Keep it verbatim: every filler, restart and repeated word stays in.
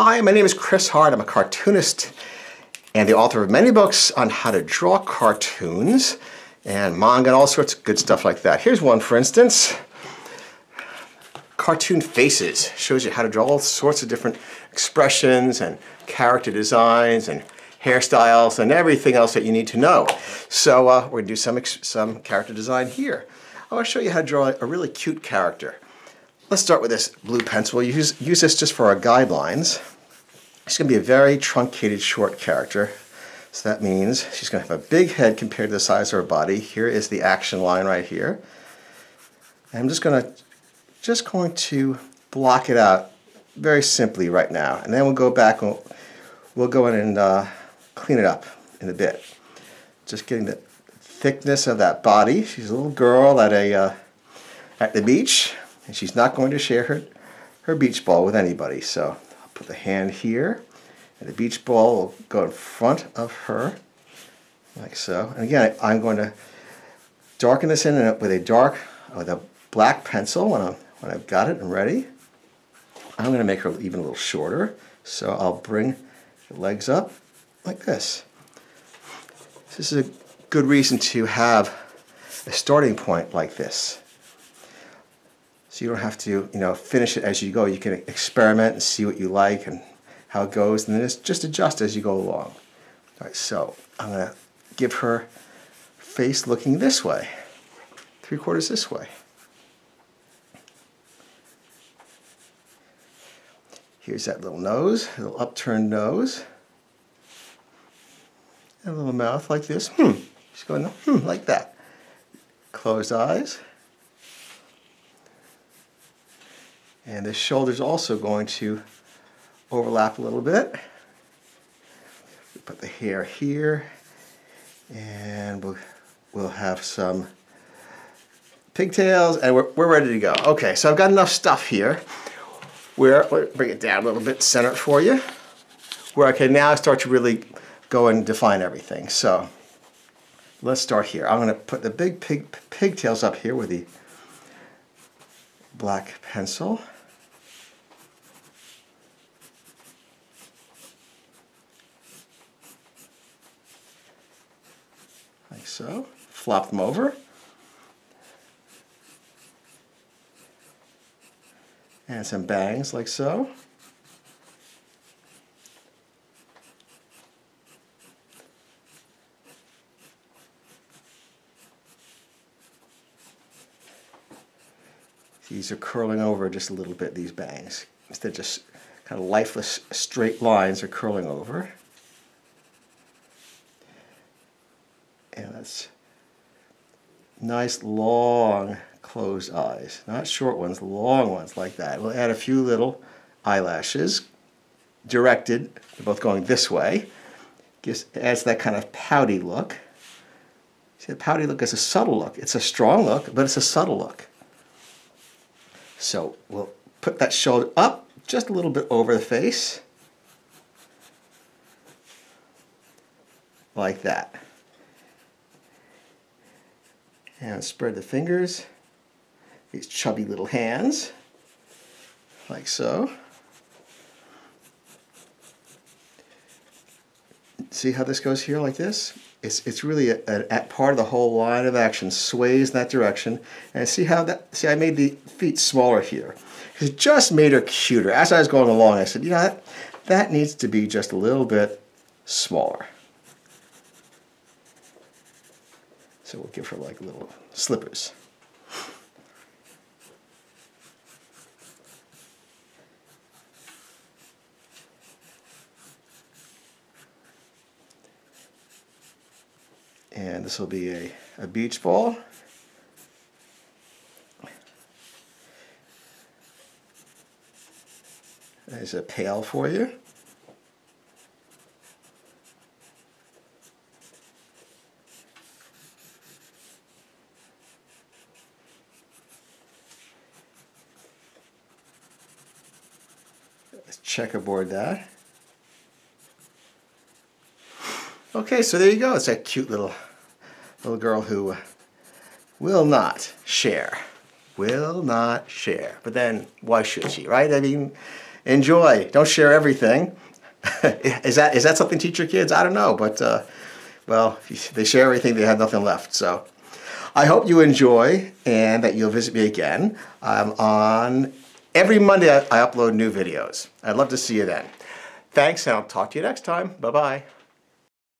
Hi, my name is Chris Hart. I'm a cartoonist and the author of many books on how to draw cartoons and manga and all sorts of good stuff like that. Here's one, for instance. Cartoon Faces shows you how to draw all sorts of different expressions and character designs and hairstyles and everything else that you need to know. So uh, we're going to do some, some character design here. I want to show you how to draw a really cute character. Let's start with this blue pencil. We'll use, use this just for our guidelines. She's going to be a very truncated short character. So that means she's going to have a big head compared to the size of her body. Here is the action line right here. And I'm just going to just going to block it out very simply right now, and then we'll go back and we'll, we'll go in and uh, clean it up in a bit. Just getting the thickness of that body. She's a little girl at a uh, at the beach, and she's not going to share her her beach ball with anybody. So I'll put the hand here, and the beach ball will go in front of her, like so. And again, I'm going to darken this in with a dark with a black pencil when I'm When I've got it and ready. I'm going to make her even a little shorter. So I'll bring the legs up like this. This is a good reason to have a starting point like this. So you don't have to, you know, finish it as you go. You can experiment and see what you like and how it goes, and then just adjust as you go along. All right, so I'm going to give her face looking this way, three quarters this way. Here's that little nose, a little upturned nose, and a little mouth like this. Hmm. She's going hmm like that. Closed eyes, and the shoulder's also going to overlap a little bit. We put the hair here, and we'll we'll have some pigtails, and we're we're ready to go. Okay, so I've got enough stuff here. Where, bring it down a little bit, center it for you, where I can now start to really go and define everything. So let's start here. I'm going to put the big pig, pigtails up here with the black pencil. Like so. Flop them over. And some bangs, like so. These are curling over just a little bit, these bangs. Instead of just kind of lifeless straight lines, are curling over. And that's nice, long, closed eyes. Not short ones, long ones like that. We'll add a few little eyelashes directed. They're both going this way. Gives, adds that kind of pouty look. See, the pouty look is a subtle look. It's a strong look, but it's a subtle look. So we'll put that shoulder up just a little bit over the face. Like that. And spread the fingers. These chubby little hands, like so. See how this goes here, like this? It's, it's really a, a, a part of the whole line of action, sways in that direction. And see how that, see I made the feet smaller here. It just made her cuter. As I was going along, I said, you know, that, that needs to be just a little bit smaller. So we'll give her like little slippers. And this will be a, a beach ball. There's a pail for you. Let's checkerboard that. Okay, so there you go. It's a cute little... little girl who will not share, will not share. But then why should she, right? I mean, enjoy. Don't share everything. Is that is that something to teach your kids? I don't know, but uh, well, if they share everything, they have nothing left. So I hope you enjoy and that you'll visit me again. I'm on every Monday. I upload new videos. I'd love to see you then. Thanks, and I'll talk to you next time. Bye-bye.